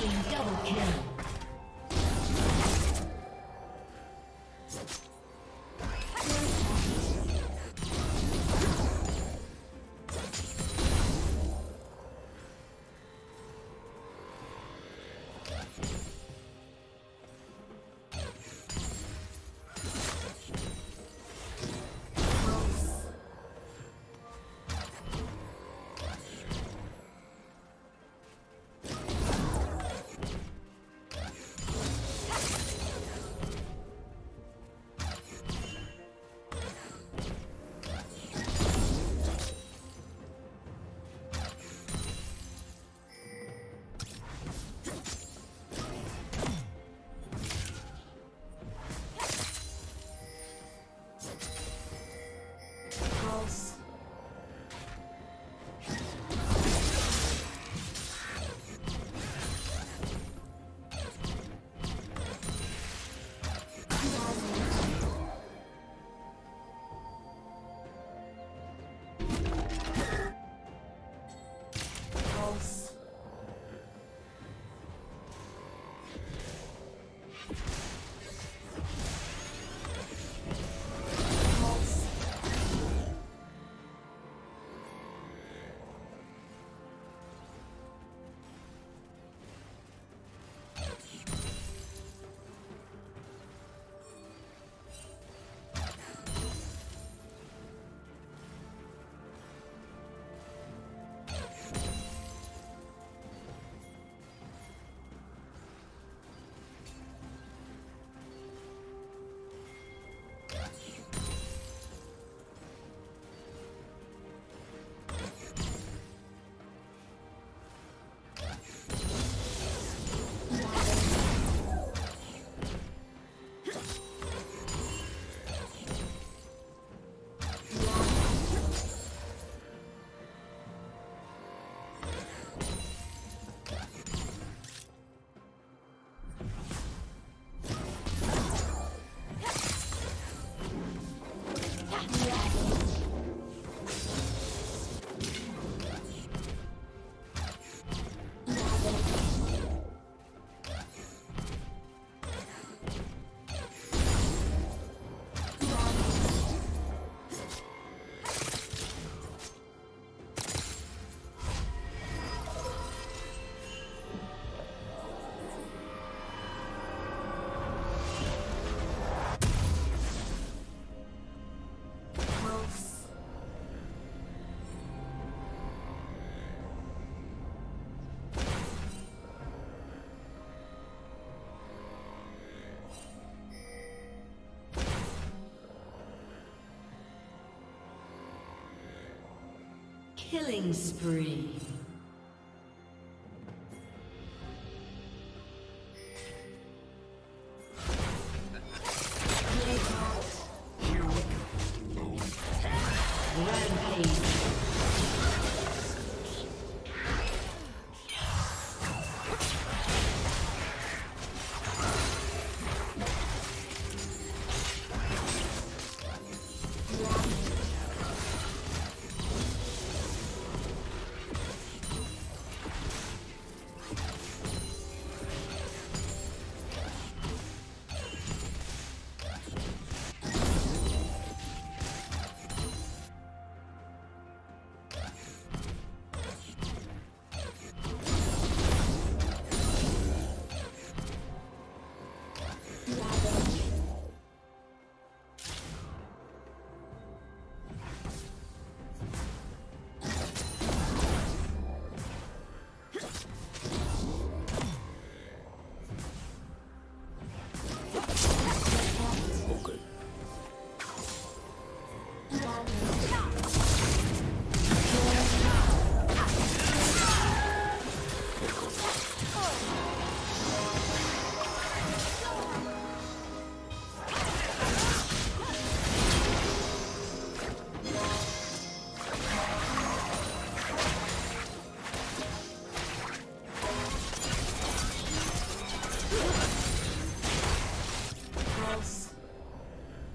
team double kill. Killing spree.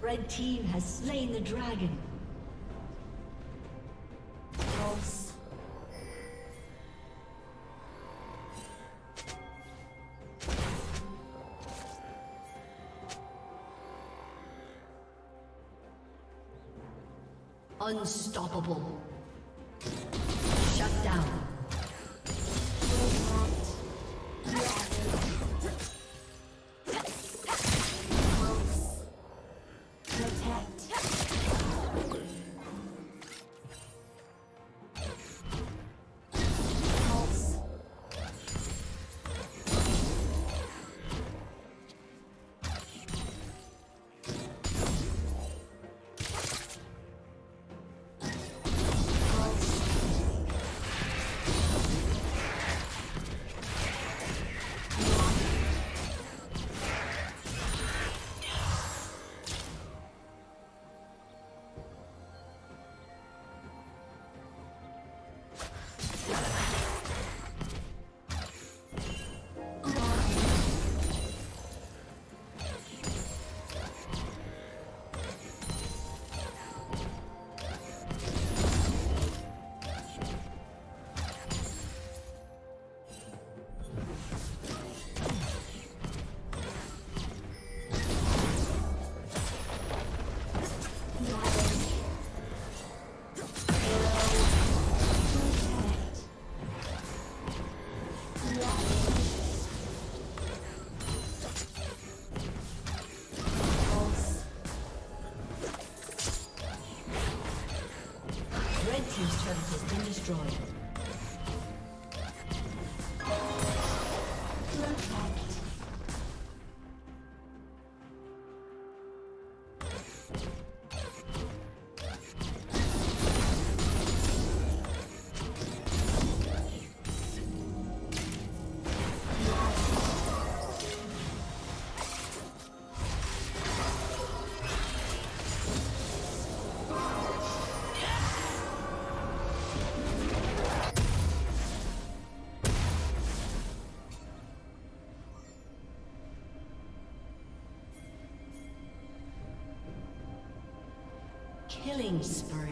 Red team has slain the dragon. False. Unstoppable. Shut down. Destroyed. Killing spree.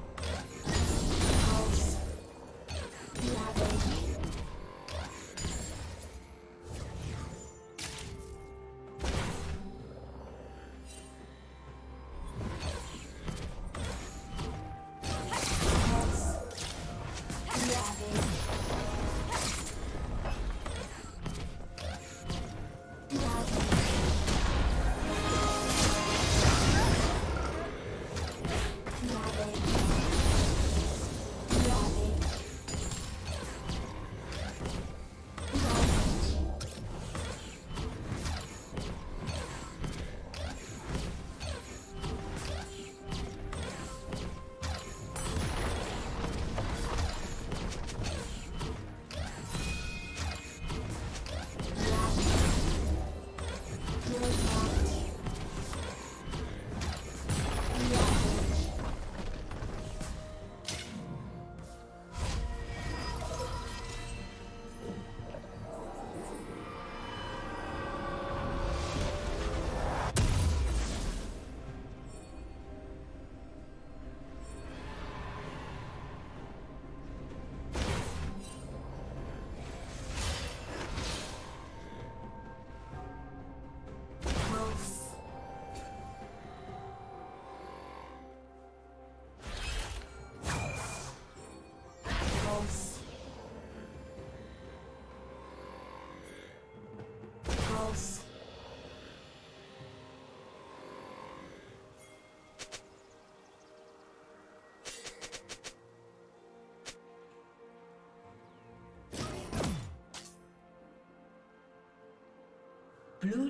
Blue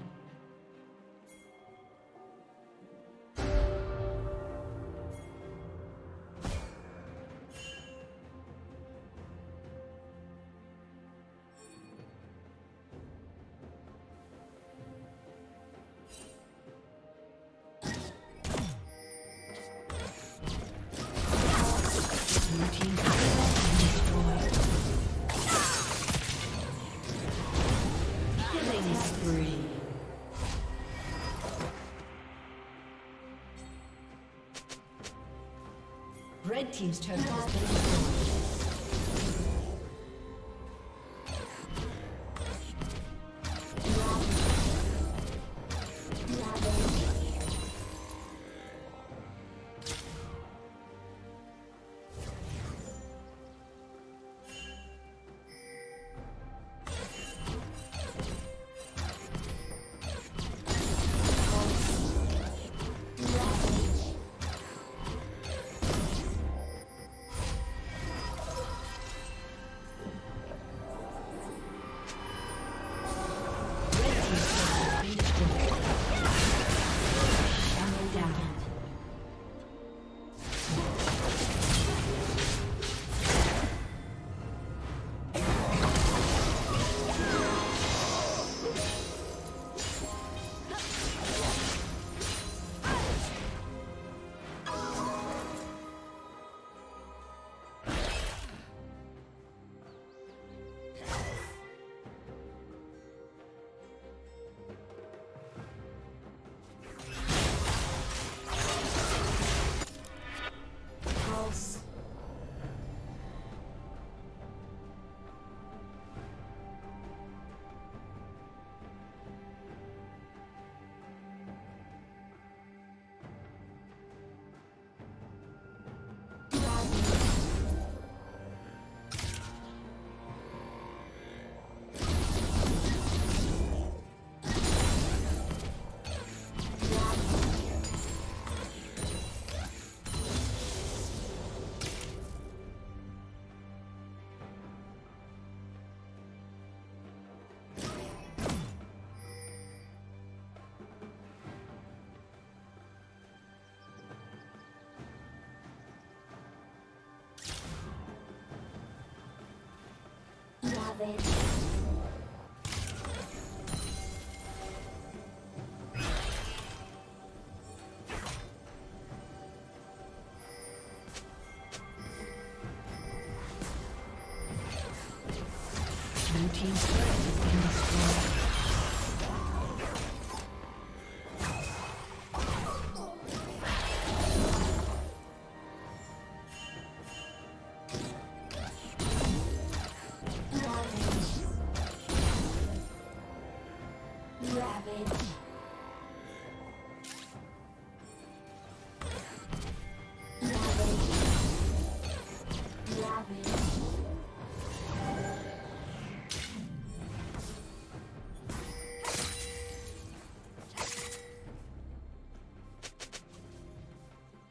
Red team's turn. Thank you.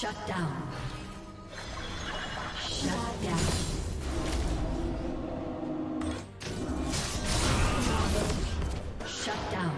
Shut down. Shut down.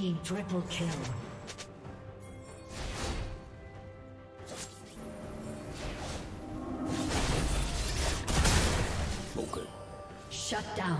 team triple kill. Okay. Shut down.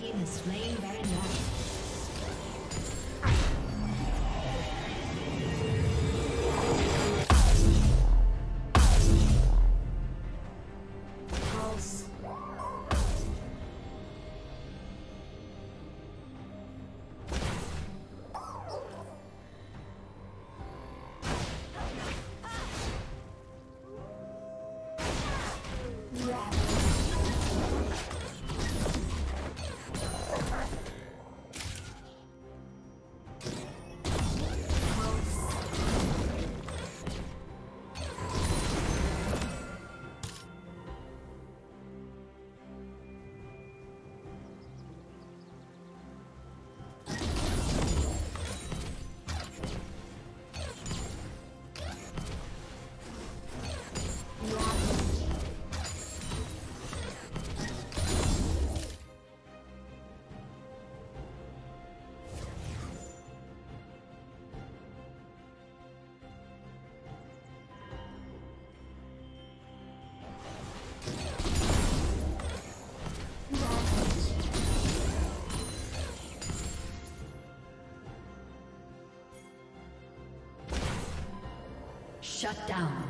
Team is playing very well. Shut down.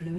Blue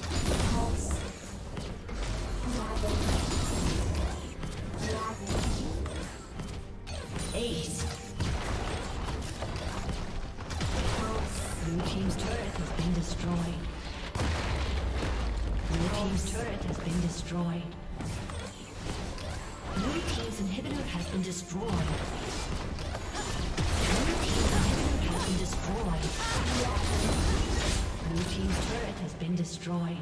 Pulse. Ravage. Ace. Pulse. Blue team's turret has been destroyed. Blue team's turret has been destroyed. Blue team's inhibitor has been destroyed. Blue team's inhibitor has been destroyed. Blue team's turret has been destroyed.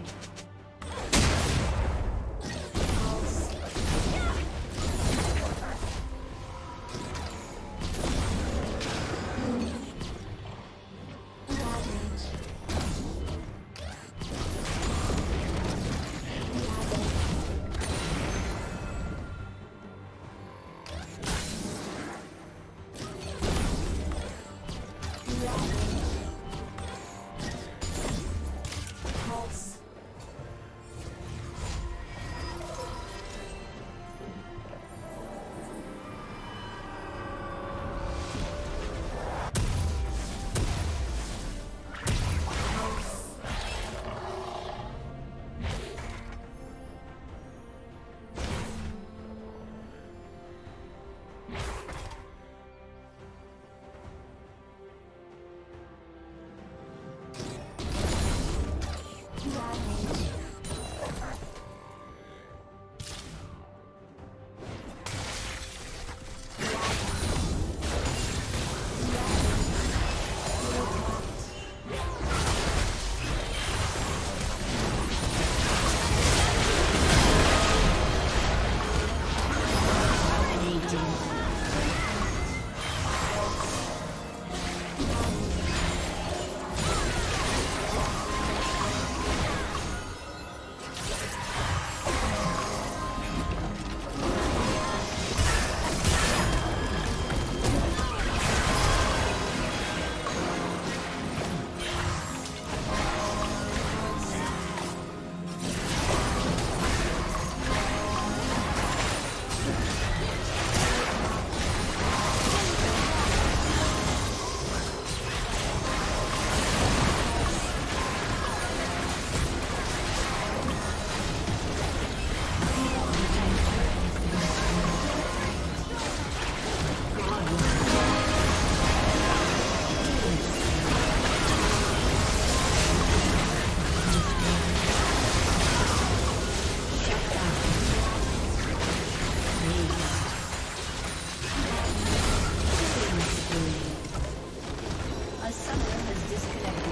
A summoner has disconnected.